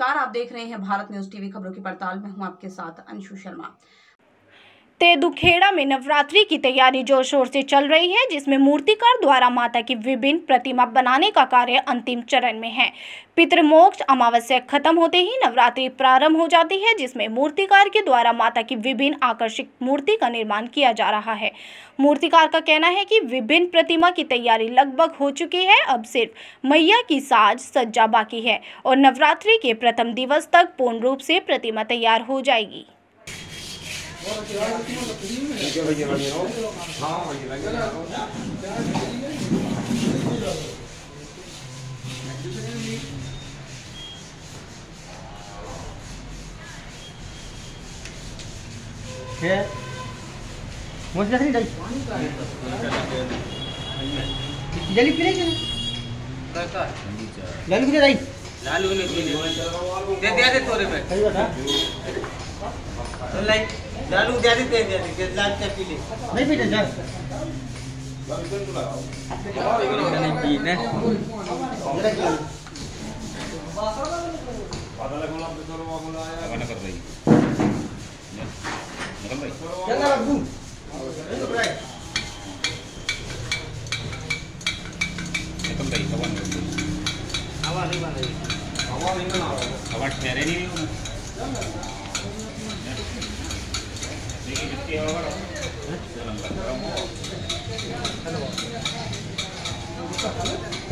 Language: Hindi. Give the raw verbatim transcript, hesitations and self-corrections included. नमस्कार, आप देख रहे हैं भारत न्यूज टीवी खबरों की पड़ताल में। हूं आपके साथ अंशु शर्मा। तेदुखेड़ा में नवरात्रि की तैयारी जोर शोर से चल रही है, जिसमें मूर्तिकार द्वारा माता की विभिन्न प्रतिमा बनाने का कार्य अंतिम चरण में है। पितृमोक्ष अमावस्या खत्म होते ही नवरात्रि प्रारंभ हो जाती है, जिसमें मूर्तिकार के द्वारा माता की विभिन्न आकर्षक मूर्ति का निर्माण किया जा रहा है। मूर्तिकार का कहना है कि विभिन्न प्रतिमा की तैयारी लगभग हो चुकी है, अब सिर्फ मैया की साज सज्जा बाकी है और नवरात्रि के प्रथम दिवस तक पूर्ण रूप से प्रतिमा तैयार हो जाएगी। मुझे नहीं जल्दी पीने चले लालू किधर आई? लालू ने दे दिया थे थोड़े में। तो लाइक लालू दे दिया थे दे दिया लाल चाय पी ले। नहीं पीने जा। नहीं पीने। नहीं